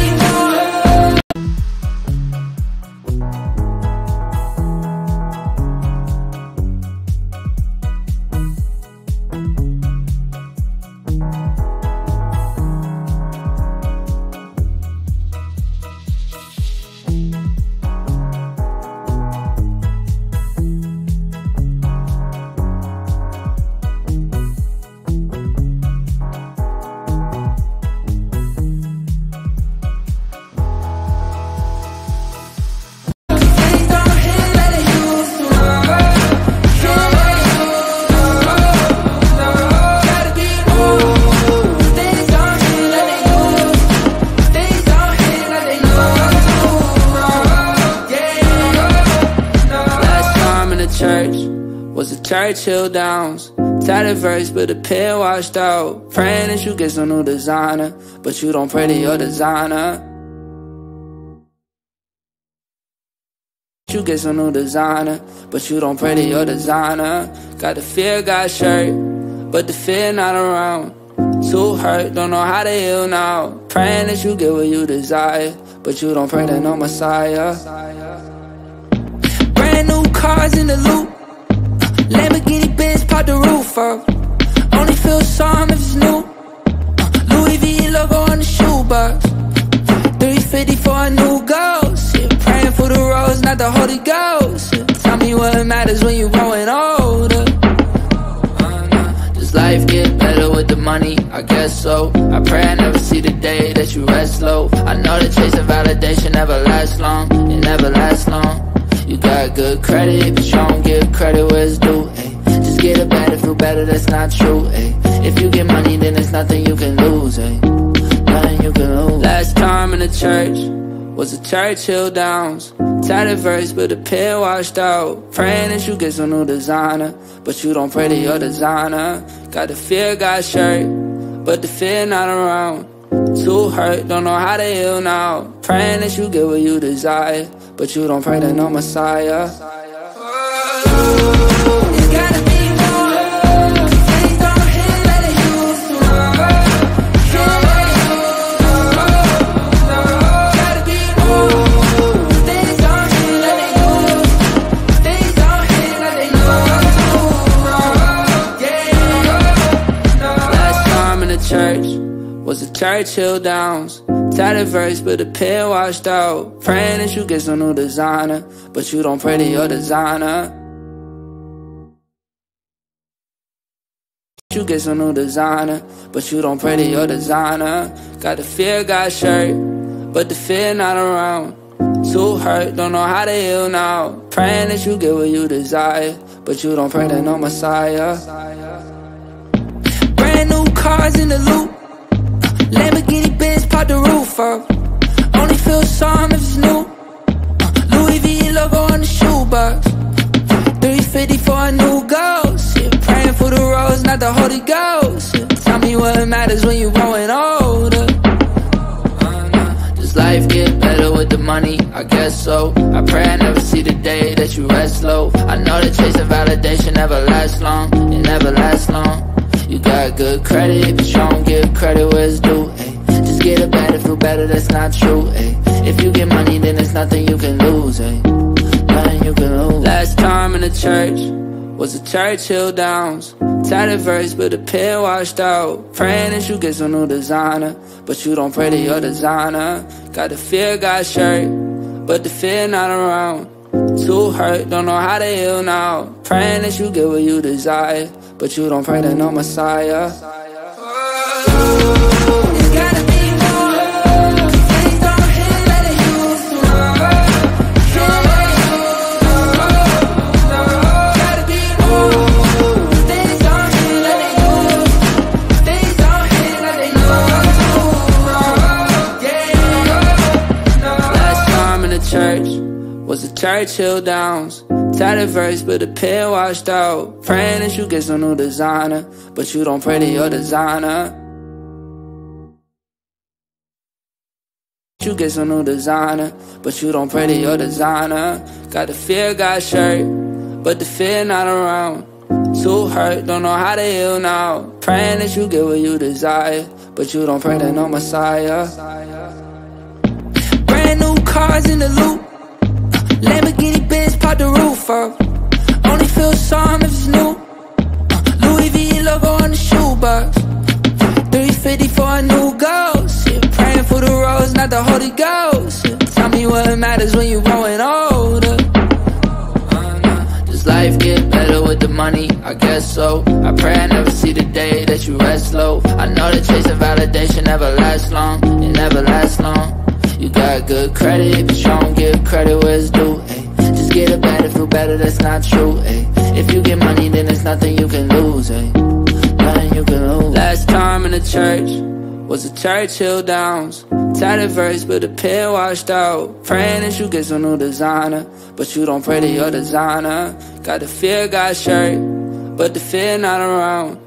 Churchill Downs. Tatted verse with a pill washed out. Praying that you get some new designer, but you don't pray to your designer. You get some new designer, but you don't pray to your designer. Got the fear, got shirt, but the fear not around. Too hurt, don't know how to heal now. Praying that you get what you desire, but you don't pray to no Messiah. Brand new cars in the loop, Lamborghini Benz pop the roof up. Only feel sorry if it's new, Louis V logo on the shoebox. 350 for a new ghost, yeah. Praying for the rose, not the Holy Ghost, yeah. Tell me what matters when you growing older. Does life get better with the money? I guess so. I pray I never see the day that you rest low. I know the chase of validation never lasts long. It never lasts long. You got good credit, but you don't give credit where it's due, ayy. Just get it better, feel better, that's not true, ayy. If you get money, then there's nothing you can lose, ayy. Nothing you can lose. Last time in the church was the Churchill Downs. Tatted verse, but the pill washed out. Praying that you get some new designer, but you don't pray to your designer. Got the fear, got shirt, but the fear not around. Too hurt, don't know how to heal now. Praying that you get what you desire, but you don't pray to no Messiah. It's gotta be more. Things don't hit like they used to. Gotta be more. Things don't hit like they used to. Things don't hit like they used to. Yeah. Last time in the church was the Churchill Downs. Tatted verse, but the pill washed out. Praying that you get some new designer, but you don't pray to your designer. You get some new designer, but you don't pray to your designer. Got the fear, got shirt, but the fear not around. Too hurt, don't know how to heal now. Praying that you get what you desire, but you don't pray to no Messiah. Brand new cars in the loop, Lamborghini Benz pop the roof up. Only feel sorry if it's new, Louis V logo on the shoebox. 350 for a new ghost, yeah. Praying for the rose, not the Holy Ghost, yeah. Tell me what matters when you growing older. Does life get better with the money? I guess so. I pray I never see the day that you rest low. I know the chase of validation never lasts long. It never lasts long. You got good credit, but you don't give credit where it's due, ayy. Just get it better, feel better, that's not true, ayy. If you get money, then there's nothing you can lose, ayy. Nothing you can lose. Last time in the church was the Churchill Downs. Tatted verse, but the pill washed out. Praying that you get some new designer, but you don't pray to your designer. Got the fear, got shirt, but the fear not around. Too hurt, don't know how to heal now. Praying that you get what you desire, but you don't pray to no Messiah. It's gotta be more. Things don't hit like they used to. Gotta be more. Things don't hit like they used to. Things don't hit like they used to. Yeah. Last time in the church was the Churchill Downs. Tatted verse, but the pill washed out. Praying that you get some new designer, but you don't pray to your designer. You get some new designer, but you don't pray to your designer. Got the fear, got shirt, but the fear not around. Too hurt, don't know how to heal now. Praying that you get what you desire, but you don't pray to no Messiah. Brand new cars in the loop, Lamborghini Benz pop the roof up. Only feel sorry if it's new, Louis V logo on the shoebox. 350 for a new ghost, yeah. Praying for the rose, not the Holy Ghost, yeah. Tell me what matters when you growing older. Does life get better with the money? I guess so. I pray I never see the day that you rest low. I know the chase of validation never lasts long. It never lasts long. You got good credit, but you don't give credit where it's due, ayy. Just get it better, feel better, that's not true, ayy. If you get money, then there's nothing you can lose, ayy. Nothing you can lose. Last time in the church was the Churchill Downs. Tatted verse, but the pill washed out. Praying that you get some new designer, but you don't pray to your designer. Got the fear, got shirt, but the fear not around.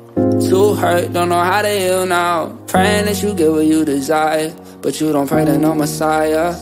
Too hurt, don't know how to heal now. Praying that you get what you desire, but you don't pray to no Messiah.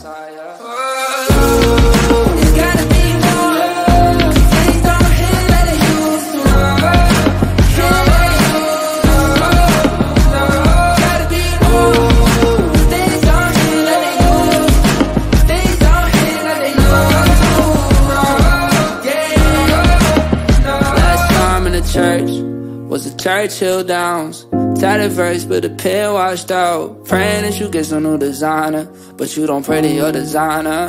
Was the Churchill Downs, tatted verse but the pill washed out. Praying that you get some new designer, but you don't pray to your designer.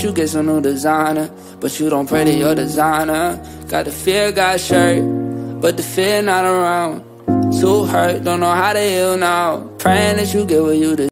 You get some new designer, but you don't pray to your designer. Got the fear, got shirt, but the fear not around. Too hurt, don't know how to heal now. Praying that you get what you deserve.